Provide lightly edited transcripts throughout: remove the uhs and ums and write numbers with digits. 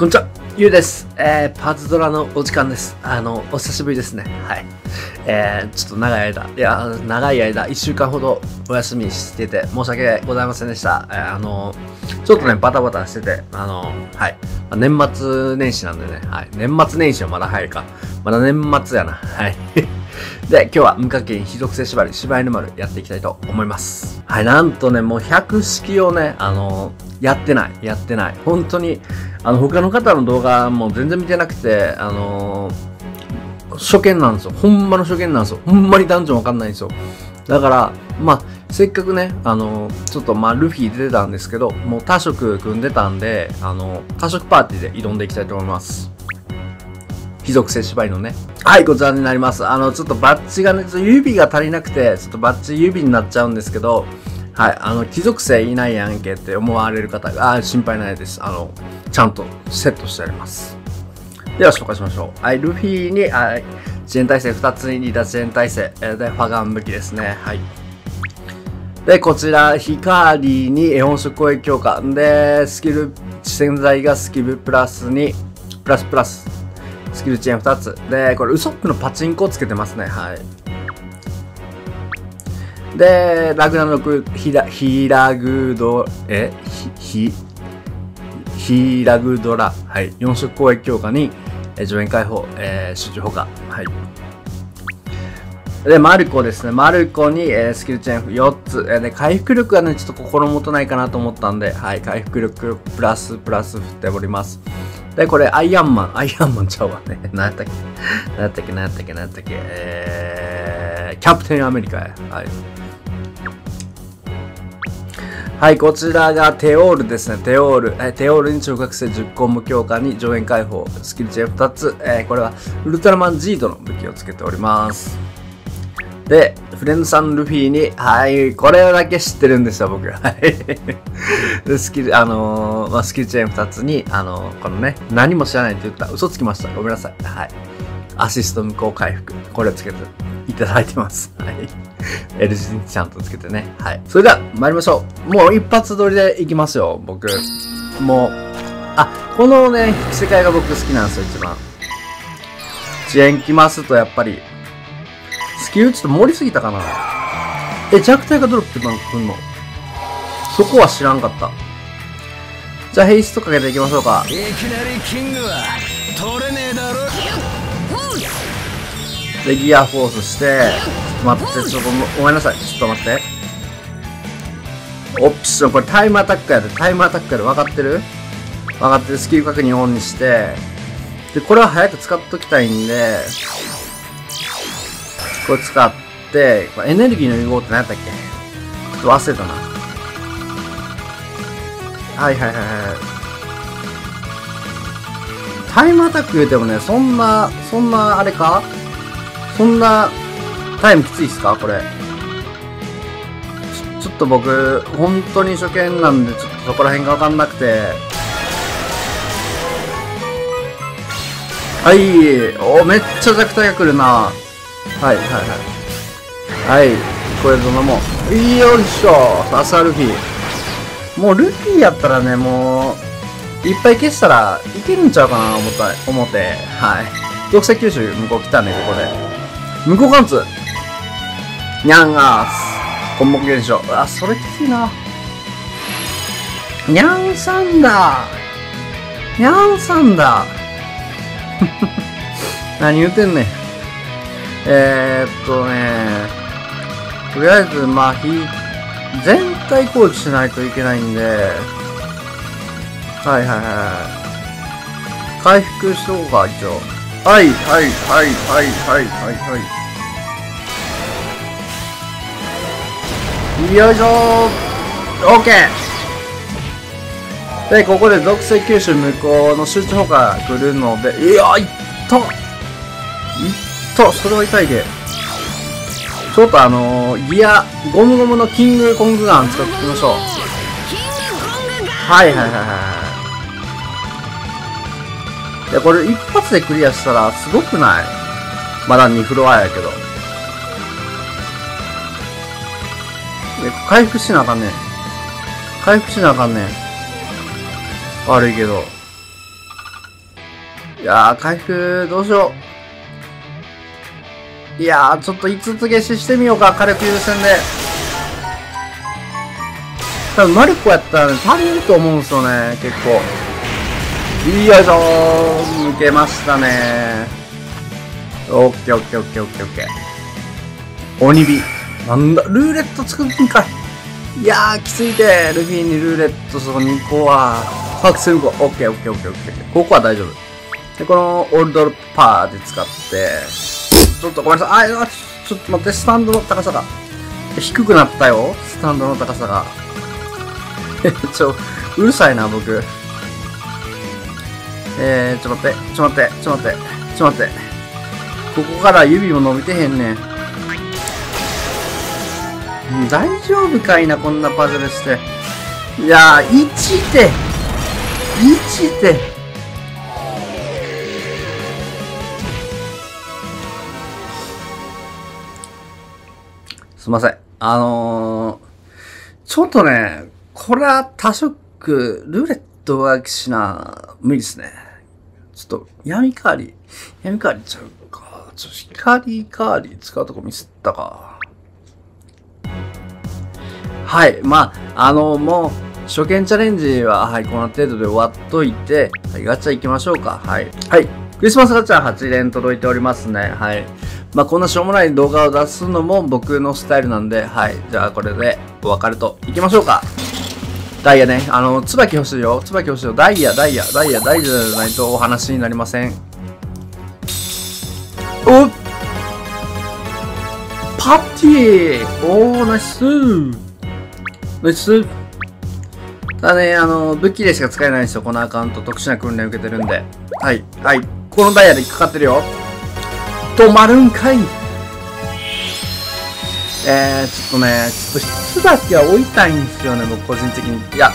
こんにちは、ゆうです。パズドラのお時間です。お久しぶりですね。はい。ちょっと長い間、1週間ほどお休みしてて、申し訳ございませんでした。ちょっとね、バタバタしてて、はい。年末年始なんでね、はい。年末年始はまだ早いか。まだ年末やな。はい。で、今日は無課金非属性縛り、柴犬丸やっていきたいと思います。はい、なんとね、もう100式をね、やってない。本当に、他の方の動画も全然見てなくて、初見なんですよ。ほんまの初見なんですよ。ほんまにダンジョンわかんないんですよ。だから、まあ、せっかくね、ちょっとまあ、ルフィ出てたんですけど、もう多色組んでたんで、多色パーティーで挑んでいきたいと思います。非属性縛りのね。はい、こちらになります。ちょっとバッジがね、指が足りなくて、ちょっとバッジ指になっちゃうんですけど、はい、貴族性いないやんけって思われる方が、心配ないです。ちゃんとセットしてあります。では、紹介しましょう。はい、ルフィに、支援体制2つに脱支援体制。で、ファガン武器ですね。はい。で、こちら、光に本色攻撃強化。で、スキル、潜在がスキルプラスに、プラス。スキルチェーン2つ。で、これ、ウソップのパチンコをつけてますね。はい。で、ラグナロク、ヒラグドラ。はい。4色攻撃強化に、助演解放、集中砲火。はい。で、マルコですね。マルコに、スキルチェーン4つ。で、回復力がね、ちょっと心もとないかなと思ったんで、はい。回復力プラス振っております。で、これ、アイアンマンちゃうわね。何やったっけ。キャプテンアメリカや。はい。はい、こちらがテオールですね。テオールに中学生10個無強化に上演解放、スキルチェーン2つ。これはウルトラマンジードの武器をつけております。で、フレンドさんルフィに、はい、これだけ知ってるんですよ、僕。はい。で、スキルチェーン2つに、このね、何も知らないって言ったら嘘つきました。ごめんなさい。はい。アシスト無効回復。これをつけていただいてます。はい。L 字にちゃんとつけてね。はい。それでは、参りましょう。もう一発撮りでいきますよ、僕。もう、このね、世界が僕好きなんですよ、一番。遅延来ますと、やっぱり、スキルちょっと盛りすぎたかな。弱体がドロップなんか来んの？そこは知らんかった。じゃあヘイストかけていきましょうか。いきなりキングは取れねえだろ。で、ギアフォースして、待って、ちょっとごめんなさい。ちょっと待って。オプション、これタイムアタックやで。分かってる。スキル確認オンにして。で、これは早く使っときたいんで、これ使って、エネルギーの融合って何やったっけ？ちょっと忘れたな。はい。タイムアタック言うてもね、そんな、あれか？そんな、タイムきついっすか？これ。ちょっと僕、本当に初見なんで、ちょっとそこら辺がわかんなくて。はい。お、めっちゃ弱体が来るな。はい、これどのもいいよいしょさすがルフィ。もうルフィやったらね、もういっぱい消したらいけるんちゃうかな思って。はい、独占吸収向こう来たね。ここで向こう貫通ニャンガースコンボ現象。あ、それきついな。ニャンサンダー何言うてんねん。とりあえず、まあ、全体攻撃しないといけないんで、はい。回復しとこうか、一応。はい。よいしょー！ OK！ で、ここで属性吸収無効の集中砲火来るので、いやー、いった！それは痛いで。ちょっとゴムのキングコングガン使っていきましょう。はい。いや、これ一発でクリアしたらすごくない？まだ2フロアやけど。回復しなあかんね。悪いけど。いやー、回復、どうしよう。いやー、ちょっと5つ消ししてみようか、火力優先で。多分マルコやったらね、足りると思うんですよね、結構。よいしょー、抜けましたねー。オッケーオッケーオッケーオッケーオッケー。鬼火。なんだ、ルーレット作るんかい。いやー、きついて、ルフィにルーレット、そこ2個は、パークする子、オッケーオッケーオッケーオッケー。ここは大丈夫。で、このオールドパーで使って、ちょっとごめんなさい。あ、ちょっと待って、スタンドの高さが。低くなったよ、スタンドの高さが。うるさいな、僕。ちょっと待って、ちょっと待って、ちょっと待って、ちょっと待って。ここから指も伸びてへんねん。大丈夫かいな、こんなパズルして。いやー、1で !1 ですいません。ちょっとね、これは多色、ルーレットはしな、無理ですね。ちょっと、闇カーリちゃうか。ちょっと光カーリ使うとこミスったか。はい。まあ、もう、初見チャレンジは、はい、この程度で終わっといて、はい、ガチャ行きましょうか。はい。はい。クリスマスガチャ8連届いておりますね。はい。まあこんなしょうもない動画を出すのも僕のスタイルなんで、はい。じゃあこれでお別れといきましょうか。ダイヤね。椿欲しいよ。椿欲しいよ。ダイヤじゃないとお話になりません。おっパティおー、ナイスーナイスー。ただね、武器でしか使えないんですよ。このアカウント特殊な訓練受けてるんで。はい。はい。このダイヤでかかってるよ。止まるんかい。ちょっとね、椿は追いたいんですよね、僕個人的に。いや、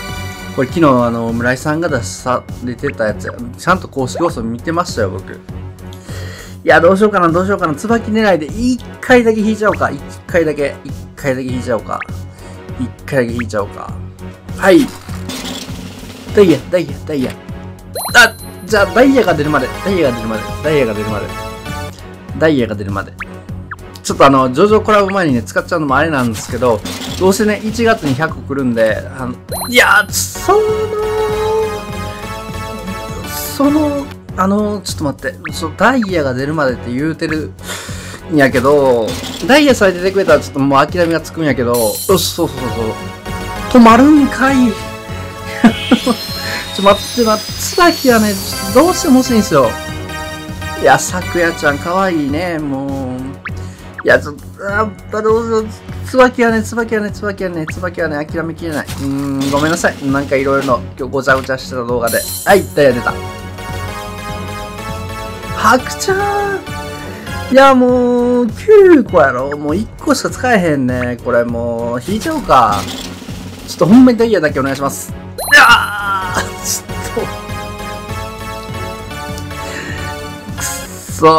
これ昨日村井さんが出されてたやつ、ちゃんと公式放送見てましたよ、僕。いや、どうしようかな、椿狙いで1回だけ引いちゃおうか。1回だけ引いちゃおうか。はい。ダイヤ。あ、じゃあ、ダイヤが出るまで。ちょっと上々コラボ前にね、使っちゃうのもあれなんですけど、どうせね、1月に100個来るんで、いやー、ちょっと待って、ダイヤが出るまでって言うてるんやけど、ダイヤさえ出てくれたらちょっともう諦めがつくんやけど、止まるんかい。ちょ、待って、椿はね、どうしても欲しいんですよ。いや、さくやちゃん、かわいいね、もう。いや、ちょっと、やっぱどうぞ、椿はね、諦めきれない。ごめんなさい。なんかいろいろの、今日ごちゃごちゃしてた動画で。はい、ダイヤ出た。白ちゃん。いや、もう、9個やろ。もう1個しか使えへんね。これもう、引いちゃおうか。ちょっと、ほんまにダイヤだけお願いします。いやー、ちょっと。そう。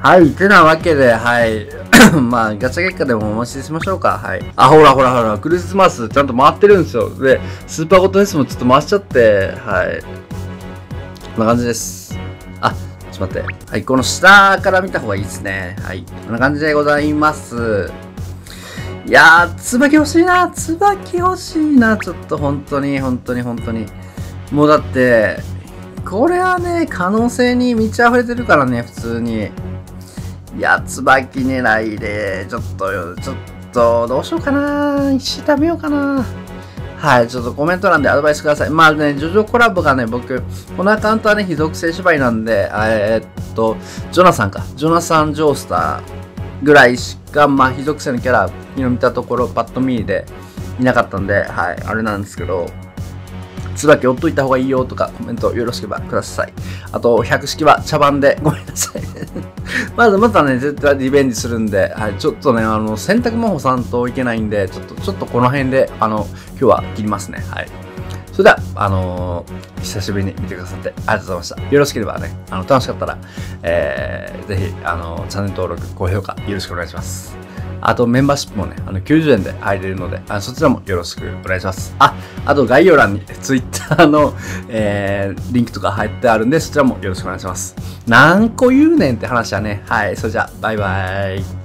はい。てなわけで、はい。まあ、ガチャ結果でもお待ちしましょうか。はい。あ、ほら、クリスマスちゃんと回ってるんですよ。で、スーパーゴッドフェスもちょっと回しちゃって、はい。こんな感じです。あ、ちょっと待って。はい。この下から見た方がいいですね。はい。こんな感じでございます。いやー、椿欲しいな。ちょっと本当に。もうだって、これはね、可能性に満ち溢れてるからね、普通に。いや、椿狙いで、ちょっと、どうしようかな。石食べようかな。はい、ちょっとコメント欄でアドバイスください。まあね、ジョジョコラボがね、僕、このアカウントはね、非属性縛りなんで、ジョナサン・ジョースターぐらいしか、まあ、非属性のキャラ、昨日見たところ、パッと見でいなかったんで、はい、あれなんですけど、椿追っといた方がいいよとかコメントよろしければください。あと、百式は茶番でごめんなさい。まずはね、絶対リベンジするんで、はい、ちょっとね、洗濯魔法さんといけないんで、ちょっとこの辺で、今日は切りますね。はい。それでは、久しぶりに見てくださってありがとうございました。よろしければね、楽しかったら、ぜひ、チャンネル登録、高評価よろしくお願いします。あとメンバーシップもね、90円で入れるので、そちらもよろしくお願いします。あと概要欄に Twitter の、リンクとか入ってあるんで、そちらもよろしくお願いします。何個言うねんって話だね。はい、それじゃあ、バイバイ。